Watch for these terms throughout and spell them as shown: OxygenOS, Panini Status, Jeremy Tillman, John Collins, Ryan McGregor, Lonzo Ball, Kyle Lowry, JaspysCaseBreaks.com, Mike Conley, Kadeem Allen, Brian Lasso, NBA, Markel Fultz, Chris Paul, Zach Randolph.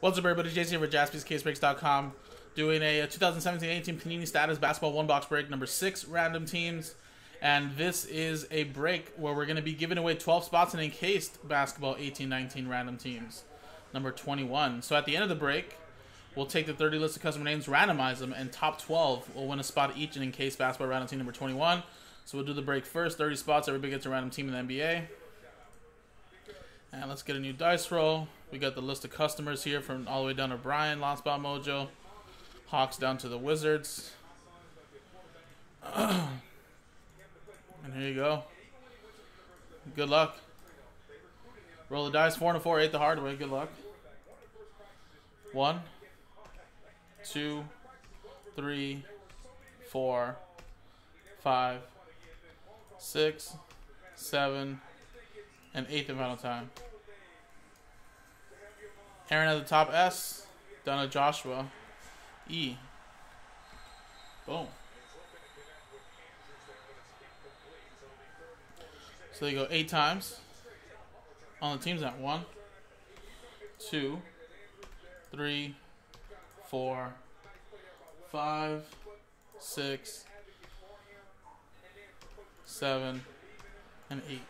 What's up, everybody? Jason here with JaspysCaseBreaks.com, doing a 2017-18 Panini Status Basketball 1-Box Break, number 6, random teams. And this is a break where we're going to be giving away 12 spots in encased Basketball 18-19 random teams, number 21. So at the end of the break, we'll take the 30 list of customer names, randomize them, and top 12 will win a spot each in encased Basketball random team number 21. So we'll do the break first, 30 spots, everybody gets a random team in the NBA. And let's get a new dice roll. We got the list of customers here from all the way down to Brian, Lonzo Ball, Mojo, Hawks down to the Wizards. And here you go. Good luck. Roll the dice, 4 and 4, 8 the hard way. Good luck. 1, 2, 3, 4, 5, 6, 7, and 8th and final time. Aaron at the top S, down to Joshua E. Boom. So they go 8 times on the teams at 1, 2, 3, 4, 5, 6, 7, and 8.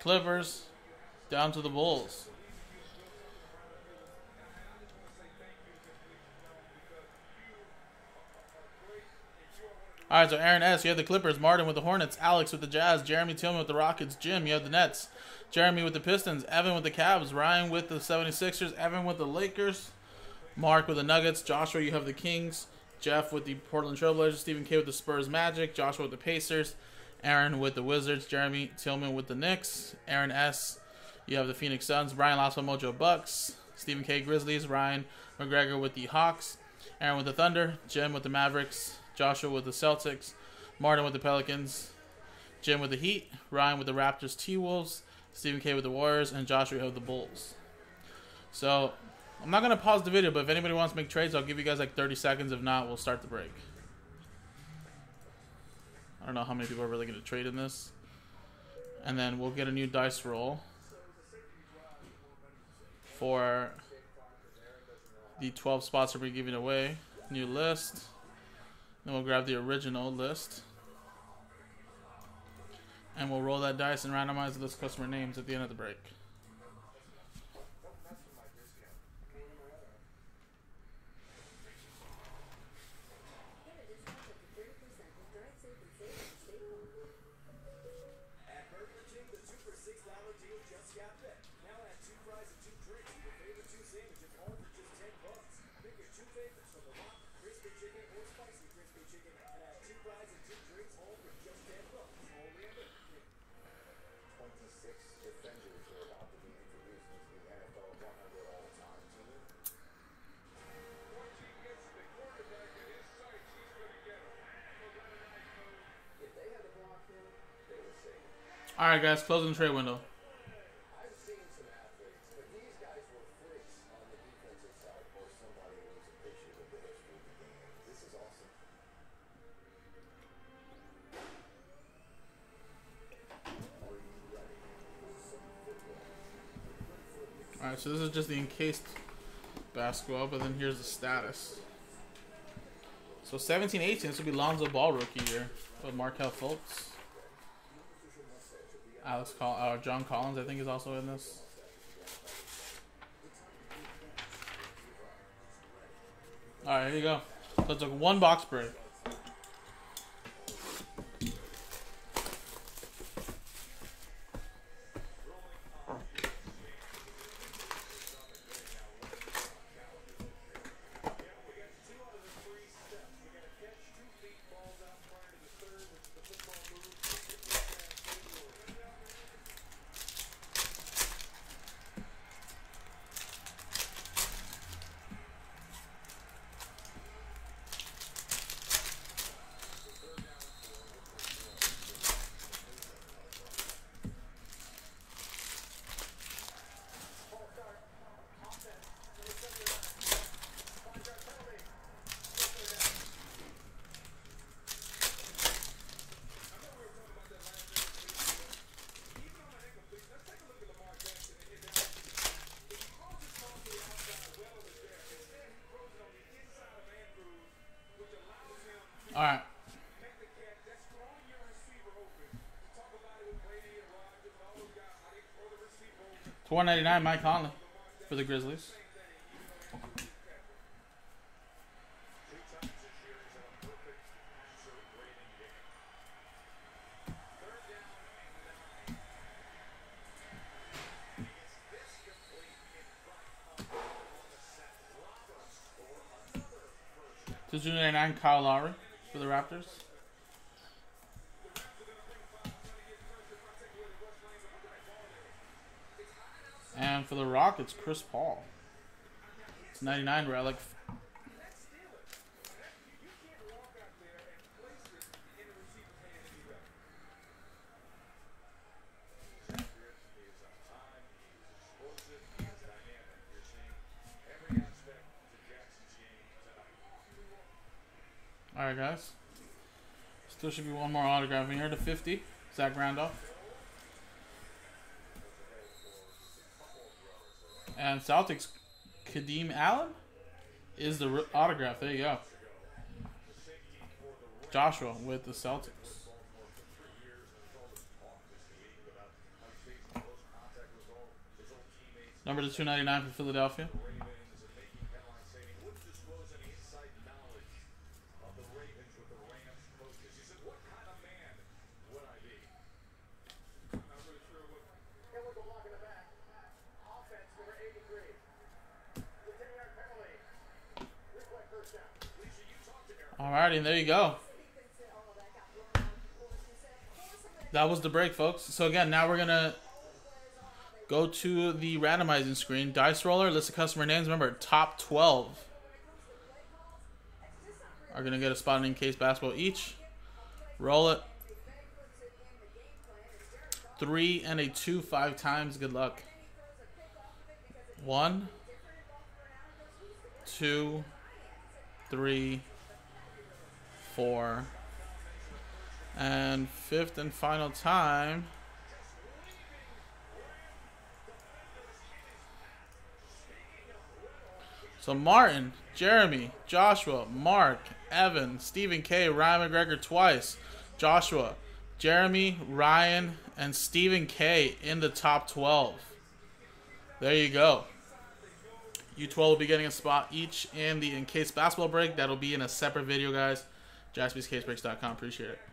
Clippers down to the Bulls. All right, so Aaron S., you have the Clippers. Martin with the Hornets. Alex with the Jazz. Jeremy Tillman with the Rockets. Jim, you have the Nets. Jeremy with the Pistons. Evan with the Cavs. Ryan with the 76ers. Evan with the Lakers. Mark with the Nuggets. Joshua, you have the Kings. Jeff with the Portland Trailblazers. Stephen K. with the Spurs Magic. Joshua with the Pacers. Aaron with the Wizards. Jeremy Tillman with the Knicks. Aaron S., you have the Phoenix Suns. Brian Lasso, Mojo Bucks. Stephen K. Grizzlies. Ryan McGregor with the Hawks. Aaron with the Thunder. Jim with the Mavericks. Joshua with the Celtics. Martin with the Pelicans. Jim with the Heat. Ryan with the Raptors, T-Wolves. Stephen K. with the Warriors. And Joshua with the Bulls. So I'm not going to pause the video, but if anybody wants to make trades, I'll give you guys like 30 seconds. If not, we'll start the break. I don't know how many people are really going to trade in this. And then we'll get a new dice roll for the 12 spots that we're giving away. New list. Then we'll grab the original list. And we'll roll that dice and randomize the list of customer names at the end of the break. All right, guys, closing the trade window. All right, so this is just the encased basketball, but then here's the status. So 17-18, this would be Lonzo Ball rookie year with Markel Fultz. John Collins, I think, is also in this. All right, here you go. So it's a 1-box break. All right. $4.99, Mike Conley for the Grizzlies. $2.99, Kyle Lowry for the Raptors. And for the Rockets, Chris Paul. It's $99 relic. All right, guys. Still should be one more autograph in here /50. Zach Randolph. And Celtics, Kadeem Allen is the autograph. There you go. Joshua with the Celtics. Number /299 for Philadelphia. Alrighty, there you go. That was the break, folks. So again, now we're going to go to the randomizing screen. Dice roller, list of customer names. Remember, top 12 are going to get a spot in Case Basketball each. Roll it. 3 and a 2 5 times. Good luck. 1, 2, 3, 4, and 5th and final time. So Martin, Jeremy, Joshua, Mark, Evan, Stephen K, Ryan McGregor twice, Joshua, Jeremy, Ryan, and Stephen K in the top 12. There you go. You 12 will be getting a spot each in the in-case basketball break. That'll be in a separate video, guys. JaspysCaseBreaks.com. Appreciate it.